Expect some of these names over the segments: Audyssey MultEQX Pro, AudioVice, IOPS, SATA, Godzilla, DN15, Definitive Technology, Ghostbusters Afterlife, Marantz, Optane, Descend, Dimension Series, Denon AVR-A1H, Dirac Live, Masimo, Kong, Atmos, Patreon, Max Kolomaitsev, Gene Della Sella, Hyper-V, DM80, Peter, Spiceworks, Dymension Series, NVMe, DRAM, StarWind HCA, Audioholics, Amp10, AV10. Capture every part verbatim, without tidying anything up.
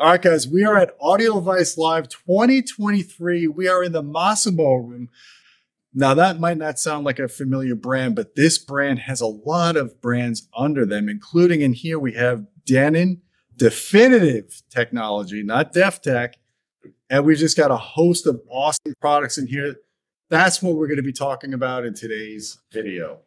All right, guys, we are at AudioVice Live twenty twenty-three. We are in the Masimo room. Now, that might not sound like a familiar brand, but this brand has a lot of brands under them, including in here we have Denon, Definitive Technology, not Def Tech. And we've just got a host of awesome products in here. That's what we're going to be talking about in today's video.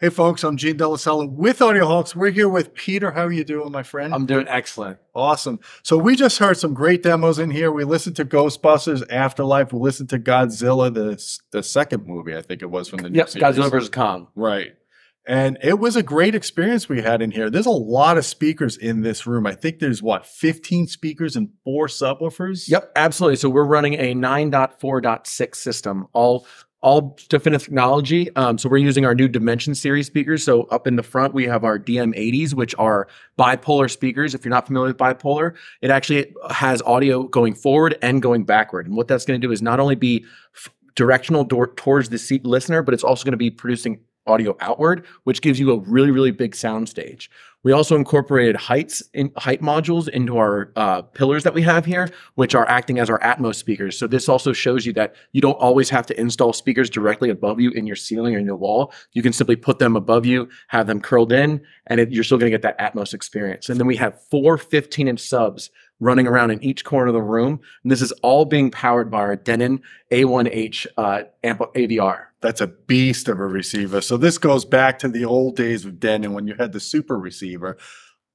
Hey folks, I'm Gene Della Sella with Audioholics. We're here with Peter. How are you doing, my friend? I'm doing excellent. Awesome. So we just heard some great demos in here. We listened to Ghostbusters Afterlife. We listened to Godzilla, the, the second movie, I think it was, from the new Yep, series. Godzilla versus Kong. Right. And it was a great experience we had in here. There's a lot of speakers in this room. I think there's, what, fifteen speakers and four subwoofers? Yep, absolutely. So we're running a nine point four point six system, all all Definitive Technology. Um, so we're using our new Dimension Series speakers. So up in the front, we have our D M eighty s, which are bipolar speakers. If you're not familiar with bipolar, it actually has audio going forward and going backward. And what that's going to do is not only be directional towards the seat listener, but it's also going to be producing audio outward, which gives you a really, really big sound stage. We also incorporated heights in height modules into our uh, pillars that we have here, which are acting as our Atmos speakers. So this also shows you that you don't always have to install speakers directly above you in your ceiling or in your wall. You can simply put them above you, have them curled in, and it, you're still going to get that Atmos experience. And then we have four fifteen inch subs running around in each corner of the room. And this is all being powered by our Denon A one H uh, A V R. That's a beast of a receiver. So this goes back to the old days of Denon when you had the super receiver.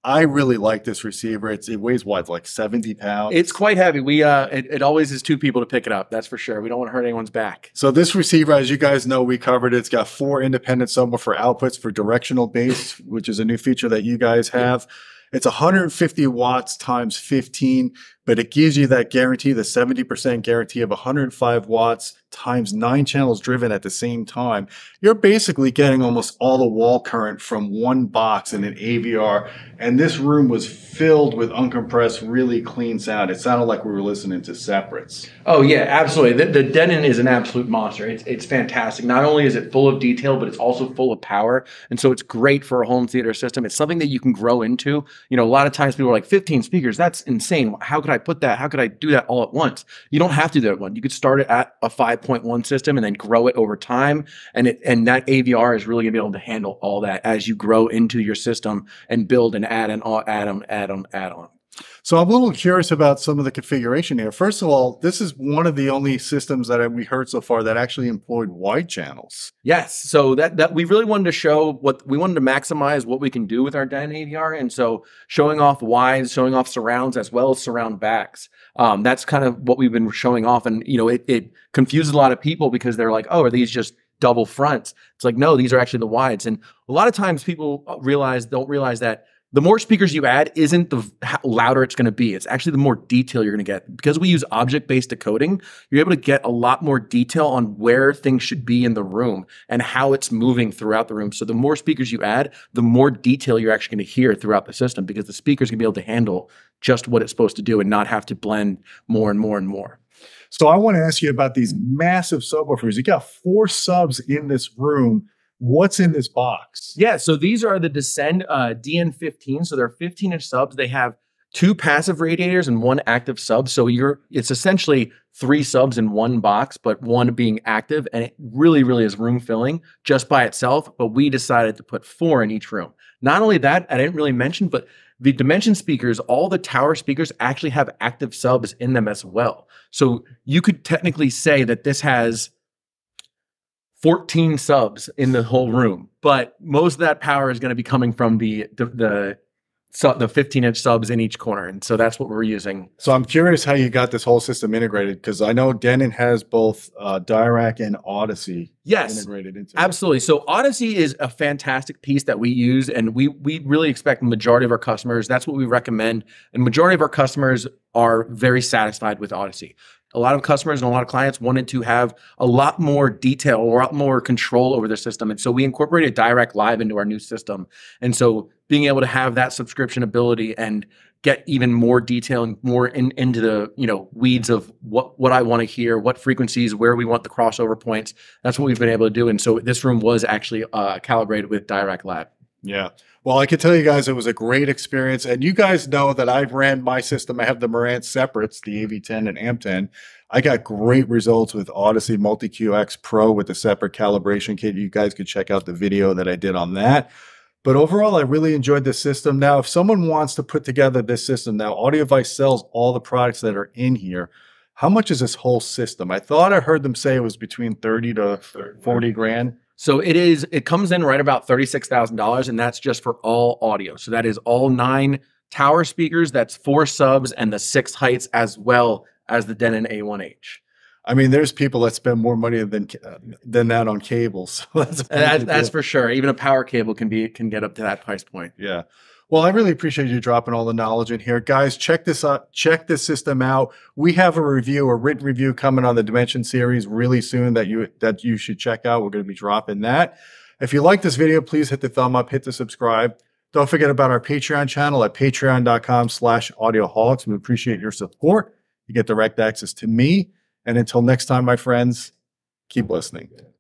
I really like this receiver. It's, it weighs what, like seventy pounds? It's quite heavy. We uh, it, it always is two people to pick it up. That's for sure. We don't want to hurt anyone's back. So this receiver, as you guys know, we covered it. It's got four independent subwoofer outputs for directional bass, which is a new feature that you guys have. Yeah. It's one hundred fifty watts times fifteen, but it gives you that guarantee, the seventy percent guarantee of one hundred five watts times nine channels driven at the same time. You're basically getting almost all the wall current from one box in an A V R. And this room was filled with uncompressed, really clean sound. It sounded like we were listening to separates. Oh yeah, absolutely. The, the Denon is an absolute monster. It's, it's fantastic. Not only is it full of detail, but it's also full of power. And so it's great for a home theater system. It's something that you can grow into. You know, a lot of times people are like, fifteen speakers, that's insane. How could I put that? How could I do that all at once? You don't have to do that one. You could start it at a five point one system and then grow it over time. And it, and that A V R is really gonna be able to handle all that as you grow into your system and build and add and add on, add on, add on. So I'm a little curious about some of the configuration here. First of all, this is one of the only systems that we heard so far that actually employed wide channels. Yes. So that, that we really wanted to show what we wanted to maximize what we can do with our Denon A V R. And so showing off wides, showing off surrounds as well as surround backs. Um, that's kind of what we've been showing off. And, you know, it, it confuses a lot of people because they're like, oh, are these just double fronts? It's like, no, these are actually the wides. And a lot of times people realize, don't realize that the more speakers you add isn't the louder it's going to be. It's actually the more detail you're going to get. Because we use object-based decoding, you're able to get a lot more detail on where things should be in the room and how it's moving throughout the room. So the more speakers you add, the more detail you're actually going to hear throughout the system because the speaker's going to be able to handle just what it's supposed to do and not have to blend more and more and more. So I want to ask you about these massive subwoofers. You got four subs in this room. What's in this box? Yeah, so these are the Descend uh, D N fifteen. So they're fifteen inch subs. They have two passive radiators and one active sub. So you're it's essentially three subs in one box, but one being active. And it really, really is room filling just by itself. But we decided to put four in each room. Not only that, I didn't really mention, but the Dimension speakers, all the tower speakers actually have active subs in them as well. So you could technically say that this has fourteen subs in the whole room, but most of that power is going to be coming from the the the, sub, the fifteen inch subs in each corner, and so that's what we're using. So I'm curious how you got this whole system integrated, because I know Denon has both uh, Dirac and Audyssey. Yes, integrated into absolutely. It. So Audyssey is a fantastic piece that we use, and we we really expect the majority of our customers. That's what we recommend, and majority of our customers are very satisfied with Audyssey. A lot of customers and a lot of clients wanted to have a lot more detail, a lot more control over their system. And so we incorporated Dirac Live into our new system. And so being able to have that subscription ability and get even more detail and more in, into the you know weeds of what, what I want to hear, what frequencies, where we want the crossover points. That's what we've been able to do. And so this room was actually uh, calibrated with Dirac Live. Yeah. Well, I can tell you guys it was a great experience. And you guys know that I've ran my system. I have the Marantz separates, the A V ten and Amp ten. I got great results with Audyssey MultEQX Pro with the separate calibration kit. You guys could check out the video that I did on that. But overall, I really enjoyed this system. Now, if someone wants to put together this system, now AudioVice sells all the products that are in here. How much is this whole system? I thought I heard them say it was between thirty to forty grand. So it is, it comes in right about thirty-six thousand dollars, and that's just for all audio. So that is all nine tower speakers, that's four subs and the six heights, as well as the Denon A one H. I mean, there's people that spend more money than uh, than that on cables. So that's that's, that's for sure. Even a power cable can be can get up to that price point. Yeah. Well, I really appreciate you dropping all the knowledge in here. Guys, check this out. Check this system out. We have a review, a written review coming on the Dimension series really soon that you that you should check out. We're going to be dropping that. If you like this video, please hit the thumb up, hit the subscribe. Don't forget about our Patreon channel at patreon dot com slash audioholics. We appreciate your support. You get direct access to me. And until next time, my friends, keep listening.